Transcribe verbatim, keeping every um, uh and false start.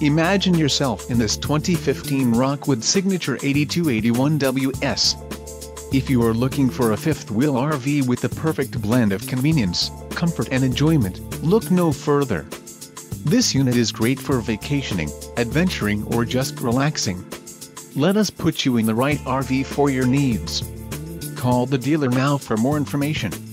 Imagine yourself in this twenty fifteen Rockwood Signature eighty-two eighty-one W S. If you are looking for a fifth-wheel R V with the perfect blend of convenience, comfort and enjoyment, look no further. This unit is great for vacationing, adventuring or just relaxing. Let us put you in the right R V for your needs. Call the dealer now for more information.